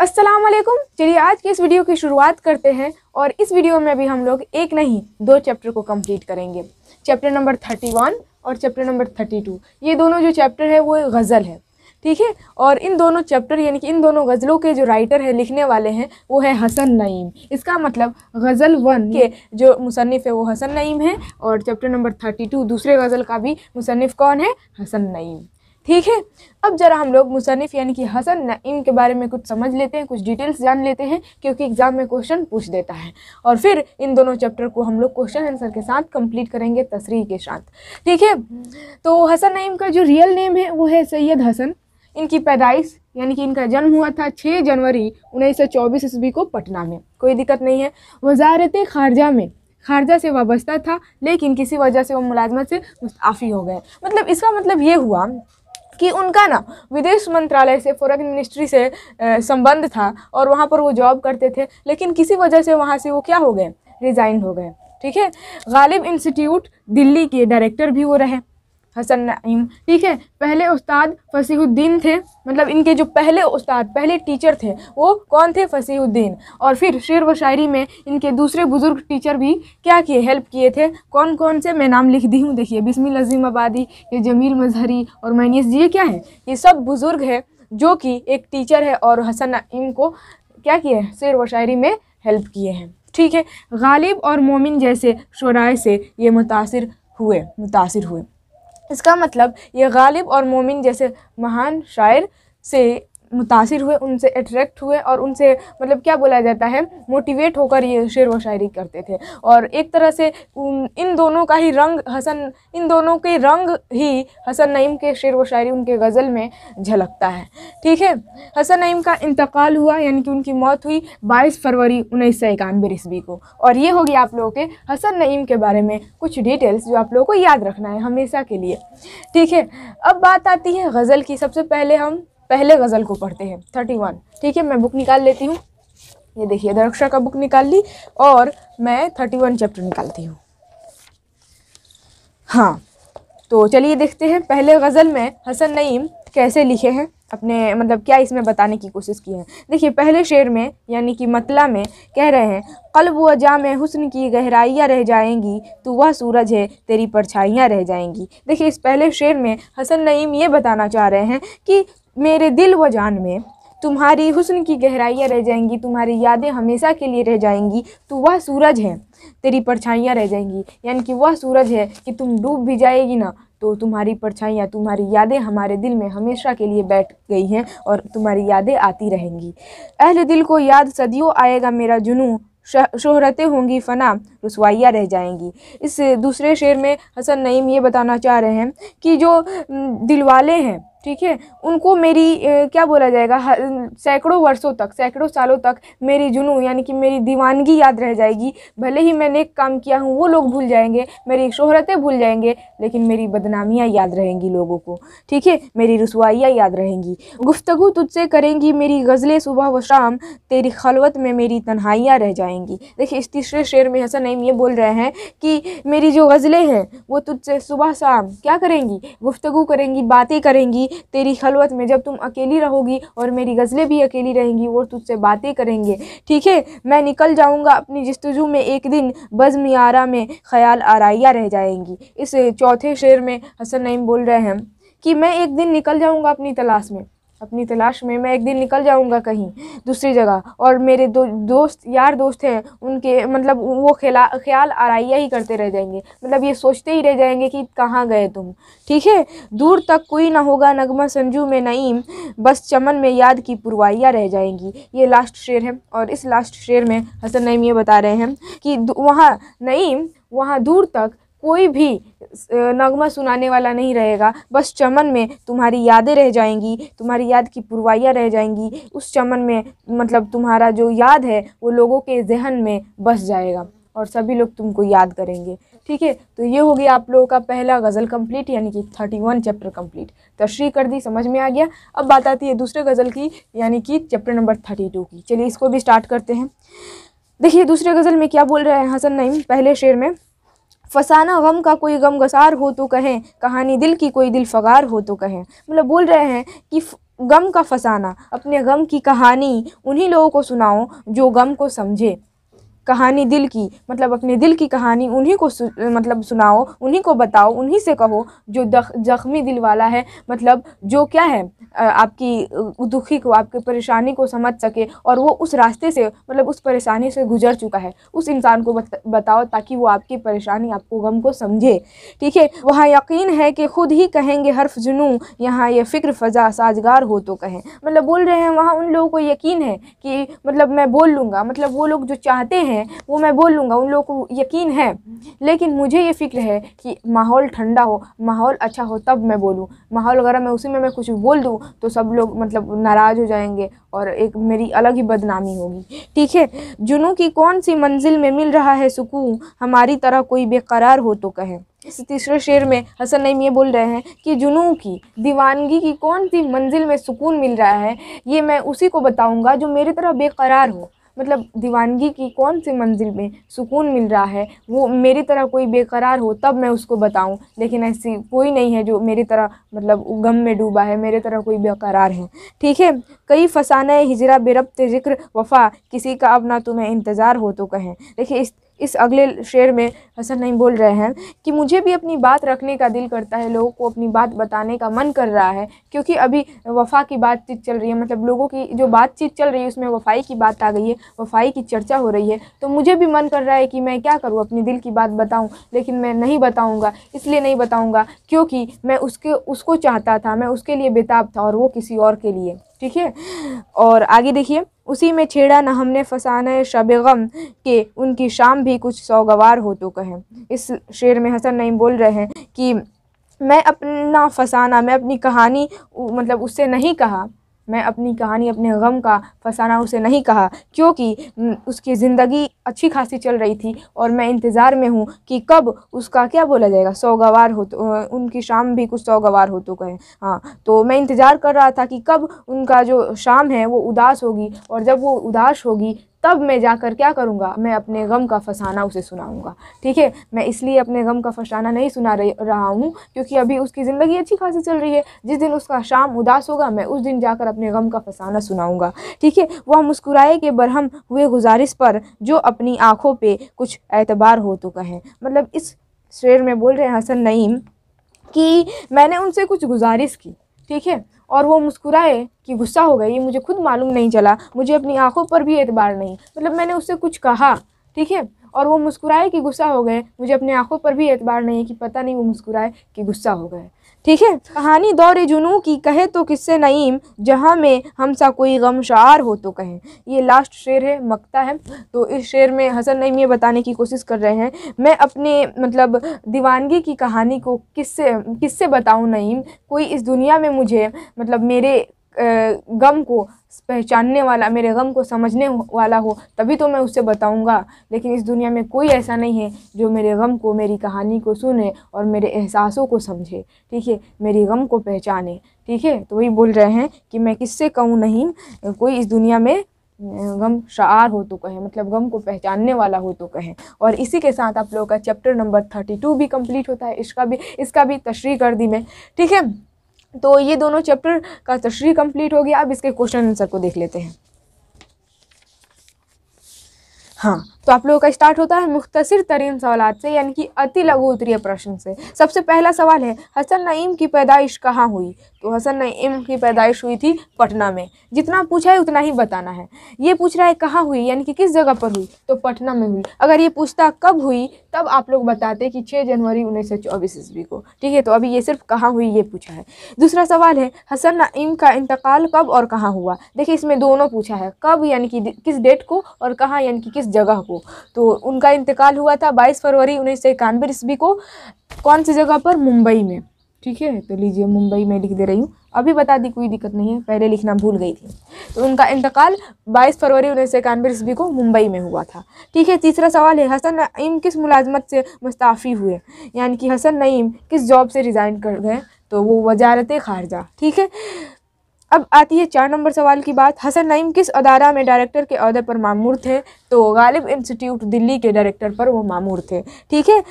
अस्सलाम वालेकुम। चलिए आज के इस वीडियो की शुरुआत करते हैं और इस वीडियो में भी हम लोग एक नहीं दो चैप्टर को कंप्लीट करेंगे। चैप्टर नंबर 31 और चैप्टर नंबर 32, ये दोनों जो चैप्टर है वो गज़ल है, ठीक है। और इन दोनों चैप्टर यानी कि इन दोनों गज़लों के जो राइटर है, लिखने वाले हैं, वो है हसन नईम। इसका मतलब गज़ल 1 के जो मुसन्निफ़ है वो हसन नईम है और चैप्टर नंबर 32 दूसरे गज़ल का भी मुसन्निफ़ कौन है? हसन नईम, ठीक है। अब ज़रा हम लोग मुसन्निफ़ यानी कि हसन नईम के बारे में कुछ समझ लेते हैं, कुछ डिटेल्स जान लेते हैं, क्योंकि एग्ज़ाम में क्वेश्चन पूछ देता है। और फिर इन दोनों चैप्टर को हम लोग क्वेश्चन आंसर के साथ कंप्लीट करेंगे, तसरीह के साथ, ठीक है। तो हसन नईम का जो रियल नेम है वो है सैयद हसन। इनकी पैदाइश यानी कि इनका जन्म हुआ था 6 जनवरी 1924 ईस्वी को पटना में। कोई दिक्कत नहीं है। वजारत खारजा में, खारजा से वाबस्ता था, लेकिन किसी वजह से वो मुलाजमत से मुस्ताफ़ी हो गए। मतलब इसका मतलब ये हुआ कि उनका ना विदेश मंत्रालय से, फॉरेन मिनिस्ट्री से संबंध था और वहाँ पर वो जॉब करते थे, लेकिन किसी वजह से वहाँ से वो क्या हो गए? रिज़ाइन हो गए, ठीक है। गालिब इंस्टीट्यूट दिल्ली के डायरेक्टर भी वो रहे हसन नईम, ठीक है। पहले उस्ताद फसीहुद्दीन थे, मतलब इनके जो पहले उस्ताद, पहले टीचर थे वो कौन थे? फसीहुद्दीन। और फिर शेर व शायरी में इनके दूसरे बुज़ुर्ग टीचर भी क्या किए? हेल्प किए थे। कौन कौन से? मैं नाम लिख दी हूँ, देखिए, बिस्मिल अज़ीम आबादी, ये जमील मजहरी और मैनीस जी। ये क्या है? ये सब बुज़ुर्ग है जो कि एक टीचर है और हसन नईम को क्या किए? शेर व शायरी में हेल्प किए हैं, ठीक है। गालिब और मोमिन जैसे शुराय से ये मुतासिर हुए। इसका मतलब ये गालिब और मोमिन जैसे महान शायर से मुतासिर हुए, उनसे अट्रैक्ट हुए और उनसे मतलब क्या बोला जाता है, मोटिवेट होकर ये शेर व शायरी करते थे। और एक तरह से इन दोनों के रंग ही हसन नईम के शेर व शायरी, उनके गज़ल में झलकता है, ठीक है। हसन नईम का इंतकाल हुआ यानी कि उनकी मौत हुई 22 फरवरी 1991 ईस्वी को। और ये होगी आप लोगों के हसन नईम के बारे में कुछ डिटेल्स जो आप लोगों को याद रखना है हमेशा के लिए, ठीक है। अब बात आती है गज़ल की। सबसे पहले हम पहले गज़ल को पढ़ते हैं, 31, ठीक है। मैं बुक निकाल लेती हूँ, ये देखिए, दरक्षा का बुक निकाल ली और मैं 31 चैप्टर निकालती हूँ। हाँ, तो चलिए देखते हैं पहले गज़ल में हसन नईम कैसे लिखे हैं, अपने मतलब क्या इसमें बताने की कोशिश की है। देखिए पहले शेर में यानी कि मतला में कह रहे हैं, क़ल्ब व जाम में हुस्न की गहराइयाँ रह जाएंगी, तो वह सूरज है तेरी परछाइयाँ रह जाएंगी। देखिए इस पहले शेर में हसन नईम ये बताना चाह रहे हैं कि मेरे दिल व जान में तुम्हारी हुस्न की गहराइयाँ रह जाएंगी, तुम्हारी यादें हमेशा के लिए रह जाएंगी, तो वह सूरज है तेरी परछाइयाँ रह जाएंगी। यानी कि वह सूरज है कि तुम डूब भी जाएगी ना तो तुम्हारी परछाइयाँ, तुम्हारी यादें हमारे दिल में हमेशा के लिए बैठ गई हैं और तुम्हारी यादें आती रहेंगी। अहल दिल को याद सदियों आएगा मेरा जुनून, शोहरतें होंगी फ़ना, रसवाइयाँ रह जाएंगी। इस दूसरे शेर में हसन नईम ये बताना चाह रहे हैं कि जो दिल वाले हैं, ठीक है, उनको मेरी क्या बोला जाएगा, सैकड़ों वर्षों तक, सैकड़ों सालों तक मेरी जुनू यानी कि मेरी दीवानगी याद रह जाएगी। भले ही मैंने एक काम किया हूँ वो लोग भूल जाएंगे, मेरी शोहरतें भूल जाएंगे, लेकिन मेरी बदनामियाँ याद रहेंगी लोगों को, ठीक है, मेरी रसवाइयाँ याद रहेंगी। गुफ्तगू तुझसे करेंगी मेरी गज़लें सुबह व शाम, तेरी खलवत में मेरी तन्हाइयाँ रह जाएंगी। देखिए इस तीसरे शेर में हसन नईम ये बोल रहे हैं कि मेरी जो गज़लें हैं वो तुझसे सुबह शाम क्या करेंगी? गुफ्तगू करेंगी, बातें करेंगी तेरी खलवत में। जब तुम अकेली रहोगी और मेरी गज़लें भी अकेली रहेंगी, वो तुझसे बातें करेंगे, ठीक है। मैं निकल जाऊंगा अपनी जस्तजू में एक दिन, बज़्म यारा में ख़याल आराइयाँ रह जाएंगी। इस चौथे शेर में हसन नईम बोल रहे हैं कि मैं एक दिन निकल जाऊंगा अपनी तलाश में मैं एक दिन निकल जाऊंगा कहीं दूसरी जगह, और मेरे दोस्त हैं उनके मतलब वो ख्याल आराइयाँ ही करते रह जाएंगे, मतलब ये सोचते ही रह जाएंगे कि कहाँ गए तुम, ठीक है। दूर तक कोई ना होगा नगमा संजू में नईम, बस चमन में याद की पुरवाइयाँ रह जाएंगी। ये लास्ट शेर है और इस लास्ट शेर में हसन नईम ये बता रहे हैं कि वहाँ दूर तक कोई भी नगमा सुनाने वाला नहीं रहेगा, बस चमन में तुम्हारी यादें रह जाएंगी, तुम्हारी याद की पुरवाइयाँ रह जाएंगी। उस चमन में मतलब तुम्हारा जो याद है वो लोगों के जहन में बस जाएगा और सभी लोग तुमको याद करेंगे, ठीक है। तो ये हो गया आप लोगों का पहला गज़ल कंप्लीट यानी कि 31 चैप्टर कंप्लीट, तशरीह कर दी, समझ में आ गया। अब बात आती है दूसरे गज़ल की यानी कि चैप्टर नंबर 32 की। चलिए इसको भी स्टार्ट करते हैं। देखिए दूसरे गज़ल में क्या बोल रहे हैं हसन नईम पहले शेर में, फसाना गम का कोई गमगसार हो तो कहें, कहानी दिल की कोई दिल फगार हो तो कहें। मतलब बोल रहे हैं कि गम का फसाना, अपने गम की कहानी उन्हीं लोगों को सुनाओ जो गम को समझे। कहानी दिल की मतलब अपने दिल की कहानी उन्हीं को मतलब सुनाओ, उन्हीं को बताओ, उन्हीं से कहो जो जख्मी दिल वाला है, मतलब जो क्या है आपकी दुखी को, आपकी परेशानी को समझ सके और वो उस रास्ते से मतलब उस परेशानी से गुजर चुका है, उस इंसान को बताओ ताकि वो आपकी परेशानी, आपको गम को समझे। ठीक है, वहाँ यकीन है कि खुद ही कहेंगे हर्फ जुनूं, यहाँ ये फ़िक्र फ़ज़ा साजगार हो तो कहें। मतलब बोल रहे हैं वहाँ उन लोगों को यकीन है कि मतलब मैं बोल लूँगा, मतलब वो लोग जो चाहते हैं वो मैं बोल लूँगा, उन लोगों को यकीन है, लेकिन मुझे ये फ़िक्र है कि माहौल ठंडा हो, माहौल अच्छा हो तब मैं बोलूँ। माहौल अगर मैं उसी में मैं कुछ बोल दूँ तो सब लोग मतलब नाराज़ हो जाएंगे और एक मेरी अलग ही बदनामी होगी। ठीक है, जुनूं की कौन सी मंजिल में मिल रहा है सुकून, हमारी तरह कोई बेकरार हो तो कहे। इस तीसरे शेर में हसन नईम ये बोल रहे हैं कि जुनू की दीवानगी की कौन सी मंजिल में सुकून मिल रहा है, ये मैं उसी को बताऊँगा जो मेरी तरह बेकरार हो। मतलब दीवानगी की कौन सी मंजिल में सुकून मिल रहा है वो मेरी तरह कोई बेकरार हो तब मैं उसको बताऊं, लेकिन ऐसी कोई नहीं है जो मेरी तरह मतलब गम में डूबा है, मेरे तरह कोई बेकरार है। ठीक है, कई फसाने हिजरा बेरब्त जिक्र वफा, किसी का अब ना तुम्हें इंतज़ार हो तो कहें। देखिए इस अगले शेर में हसन नईम बोल रहे हैं कि मुझे भी अपनी बात रखने का दिल करता है, लोगों को अपनी बात बताने का मन कर रहा है, क्योंकि अभी वफा की बातचीत चल रही है, मतलब लोगों की जो बातचीत चल रही है उसमें वफाई की बात आ गई है, वफाई की चर्चा हो रही है। तो मुझे भी मन कर रहा है कि मैं क्या करूँ, अपने दिल की बात बताऊँ, लेकिन मैं नहीं बताऊँगा। इसलिए नहीं बताऊँगा क्योंकि मैं उसको चाहता था, मैं उसके लिए बेताब था और वो किसी और के लिए। ठीक है, और आगे देखिए, उसी में छेड़ा न हमने फसाना शब-ए-गम के, उनकी शाम भी कुछ सौगवार हो तो कहें। इस शेर में हसन नईम बोल रहे हैं कि मैं अपना फसाना, मैं अपनी कहानी मतलब उससे नहीं कहा, मैं अपनी कहानी, अपने गम का फसाना उसे नहीं कहा, क्योंकि उसकी ज़िंदगी अच्छी खासी चल रही थी और मैं इंतज़ार में हूँ कि कब उसका क्या बोला जाएगा, सौगवार हो तो, उनकी शाम भी कुछ सौगवार हो तो कहें। हाँ, तो मैं इंतज़ार कर रहा था कि कब उनका जो शाम है वो उदास होगी, और जब वो उदास होगी तब मैं जाकर क्या करूँगा, मैं अपने गम का फसाना उसे सुनाऊँगा। ठीक है, मैं इसलिए अपने गम का फसाना नहीं सुना रहा हूँ क्योंकि अभी उसकी ज़िंदगी अच्छी खासी चल रही है, जिस दिन उसका शाम उदास होगा मैं उस दिन जाकर अपने गम का फसाना सुनाऊँगा। ठीक है, वह मुस्कुराए के बरहम हुए गुजारिश पर, जो अपनी आँखों पे कुछ एतबार हो तो कहें। मतलब इस शेर में बोल रहे हैं हसन नईम कि मैंने उनसे कुछ गुजारिश की, ठीक है, और वो मुस्कुराए कि गुस्सा हो गए, ये मुझे खुद मालूम नहीं चला, मुझे अपनी आंखों पर भी एतबार नहीं, मतलब मैंने उससे कुछ कहा, ठीक है, और वो मुस्कुराए कि गुस्सा हो गए, मुझे अपने आंखों पर भी एतबार नहीं कि पता नहीं वो मुस्कुराए कि गुस्सा हो गए। ठीक है, कहानी दौरे जुनू की कहे तो किससे नईम, जहाँ में हमसा कोई गमशार हो तो कहें। ये लास्ट शेर है, मक्ता है। तो इस शेर में हसन नईम ये बताने की कोशिश कर रहे हैं, मैं अपने मतलब दीवानगी की कहानी को किससे बताऊँ नईम, कोई इस दुनिया में मुझे मतलब मेरे गम को पहचानने वाला, मेरे गम को समझने वाला हो तभी तो मैं उससे बताऊंगा, लेकिन इस दुनिया में कोई ऐसा नहीं है जो मेरे गम को, मेरी कहानी को सुने और मेरे एहसासों को समझे। ठीक है, मेरे गम को पहचाने। ठीक है, तो वही बोल रहे हैं कि मैं किससे कहूँ नहीं, कोई इस दुनिया में गम शार हो तो कहें, मतलब गम को पहचानने वाला हो तो कहें। और इसी के साथ आप लोगों का चैप्टर नंबर 32 भी कंप्लीट होता है, इसका भी तशरीह कर दी मैं। ठीक है, तो ये दोनों चैप्टर का तशरीह कंप्लीट हो गया। अब इसके क्वेश्चन आंसर को देख लेते हैं। हाँ, तो आप लोगों का स्टार्ट होता है मुख्तसर तरीन सवालात से, यानी कि अति लघु उत्तरीय प्रश्न से। सबसे पहला सवाल है, हसन नईम की पैदाइश कहाँ हुई? तो हसन नईम की पैदाइश हुई थी पटना में। जितना पूछा है उतना ही बताना है। ये पूछ रहा है कहाँ हुई, यानी कि किस जगह पर हुई, तो पटना में हुई। अगर ये पूछता कब हुई तब आप लोग बताते कि 6 जनवरी 1924 ईस्वी को। ठीक है, तो अभी ये सिर्फ कहाँ हुई ये पूछा है। दूसरा सवाल है, हसन नईम का इंतकाल कब और कहाँ हुआ? देखिए, इसमें दोनों पूछा है, कब यानी कि किस डेट को, और कहाँ यानी कि किस जगह को। तो उनका इंतकाल हुआ था 22 फरवरी 1991 ईस्वी को। कौन सी जगह पर? मुंबई में। ठीक है, तो लीजिए मुंबई में लिख दे रही हूँ, अभी बता दी, कोई दिक्कत नहीं है, पहले लिखना भूल गई थी। तो उनका इंतकाल 22 फरवरी 1991 ईस्वी को मुंबई में हुआ था। ठीक है, तीसरा सवाल है, हसन नईम किस मुलाजमत से मुस्ताफ़ी हुए, यानी कि हसन नईम किस जॉब से रिज़ाइन कर गए? तो वो वजारत ख़ारजा। ठीक है, अब आती है 4 नंबर सवाल की बात, हसन नईम किस अदारा में डायरेक्टर के अहदे पर मामूर थे? तो गालिब इंस्टीट्यूट दिल्ली के डायरेक्टर पर वो मामूर थे। ठीक है,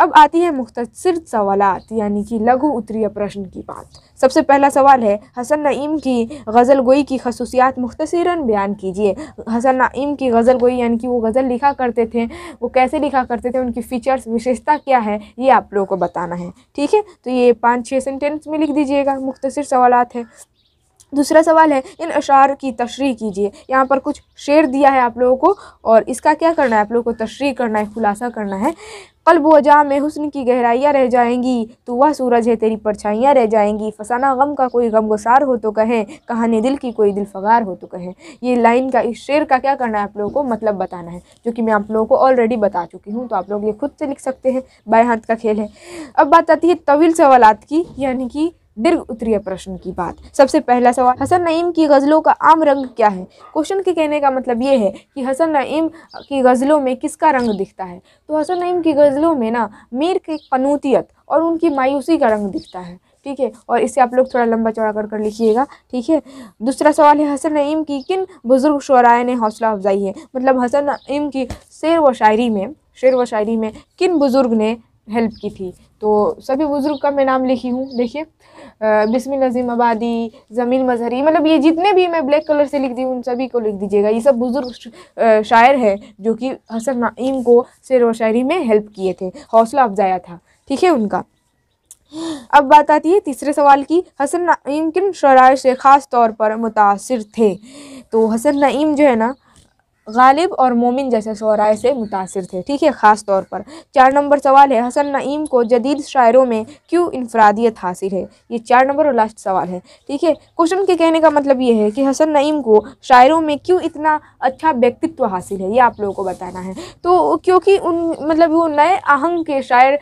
अब आती है मुख्तसर सवालात यानी कि लघु उत्तरीय प्रश्न की बात। सबसे पहला सवाल है हसन नईम की गज़ल गोई की खसूसियात मुख्तसरन बयान कीजिए। हसन नईम की गज़ल गोई यानी कि वो गज़ल लिखा करते थे, वो कैसे लिखा करते थे, उनकी फ़ीचर्स विशेषता क्या है, ये आप लोगों को बताना है। ठीक है, तो ये 5-6 सेंटेंस में लिख दीजिएगा, मुख्तसर सवालात है। दूसरा सवाल है इन अशार की तशरीह कीजिए। यहाँ पर कुछ शेर दिया है आप लोगों को और इसका क्या करना है, आप लोगों को तशरीह करना है, खुलासा करना है। क़ल्ब व जाँ में हुस्न की गहराइयाँ रह जाएंगी, तो वह सूरज है तेरी परछाइयाँ रह जाएंगी, फसाना गम का कोई गमगुसार हो तो कहें, कहानी दिल की कोई दिलफ़गार हो तो कहें। ये लाइन का, इस शेर का क्या करना है, आप लोगों को मतलब बताना है, जो कि मैं आप लोगों को ऑलरेडी बता चुकी हूँ, तो आप लोग ये खुद से लिख सकते हैं, बाएं हाथ का खेल है। अब बात आती है तवील सवालात की यानी कि दीर्घ उत्तरीय प्रश्न की बात। सबसे पहला सवाल हसन नईम की गज़लों का आम रंग क्या है। क्वेश्चन के कहने का मतलब ये है कि हसन नईम की गज़लों में किसका रंग दिखता है, तो हसन नईम की गज़लों में ना मीर की कनूतियत और उनकी मायूसी का रंग दिखता है। ठीक है, और इसे आप लोग थोड़ा लंबा चौड़ा कर लिखिएगा। ठीक है, दूसरा सवाल है हसन नईम की किन बुज़ुर्ग शोराय ने हौसला अफजाई है, मतलब हसन नईम की शेर व शायरी में किन बुज़ुर्ग ने हेल्प की थी, तो सभी बुज़ुर्ग का मैं नाम लिखी हूँ। देखिए, बिस्मिल अज़ीम आबादी, जमील मजहरी, मतलब ये जितने भी मैं ब्लैक कलर से लिख दी उन सभी को लिख दीजिएगा। ये सब बुज़ुर्ग शायर हैं जो कि हसन नईम को शेर व शायरी में हेल्प किए थे, हौसला अफजाया था। ठीक है उनका। अब बात आती है तीसरे सवाल की, हसन नईम किन शराय से ख़ास तौर पर मुतासर थे, तो हसन नईम जो है ना गालिब और मोमिन जैसे शोराय से मुतासिर थे। ठीक है, ख़ास तौर पर। 4 नंबर सवाल है हसन नईम को जदीद शायरों में क्यों इनफरादियत हासिल है। ये 4 नंबर और लास्ट सवाल है। ठीक है, क्वेश्चन के कहने का मतलब ये है कि हसन नईम को शायरों में क्यों इतना अच्छा व्यक्तित्व हासिल है, ये आप लोगों को बताना है। तो क्योंकि उन मतलब वो नए आहंग के शायर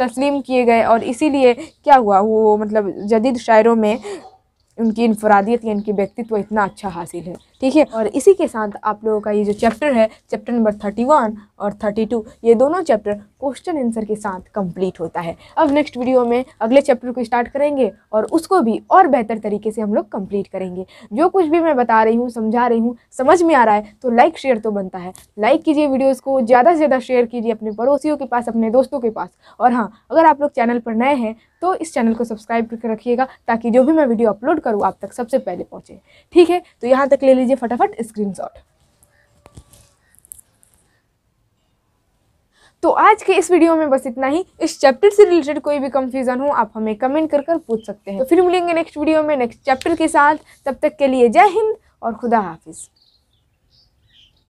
तस्लीम किए गए और इसीलिए क्या हुआ, वो मतलब जदीद शायरों में उनकी इनफरादियत या उनकी व्यक्तित्व इतना अच्छा हासिल है। ठीक है, और इसी के साथ आप लोगों का ये जो चैप्टर है, चैप्टर नंबर 31 और 32, ये दोनों चैप्टर क्वेश्चन आंसर के साथ कंप्लीट होता है। अब नेक्स्ट वीडियो में अगले चैप्टर को स्टार्ट करेंगे और उसको भी और बेहतर तरीके से हम लोग कंप्लीट करेंगे। जो कुछ भी मैं बता रही हूँ, समझा रही हूँ, समझ में आ रहा है तो लाइक शेयर तो बनता है। लाइक कीजिए वीडियोज़ को, ज़्यादा से ज़्यादा शेयर कीजिए अपने पड़ोसियों के पास, अपने दोस्तों के पास। और हाँ, अगर आप लोग चैनल पर नए हैं तो इस चैनल को सब्सक्राइब करके रखिएगा ताकि जो भी मैं वीडियो अपलोड करूँ आप तक सबसे पहले पहुँचे। ठीक है, तो यहाँ तक ले लीजिए फटाफट स्क्रीनशॉट। तो आज के इस वीडियो में बस इतना ही। इस चैप्टर से रिलेटेड कोई भी कंफ्यूजन हो आप हमें कमेंट कर पूछ सकते हैं। तो फिर मिलेंगे नेक्स्ट वीडियो में नेक्स्ट चैप्टर के साथ। तब तक के लिए जय हिंद और खुदा हाफिज़।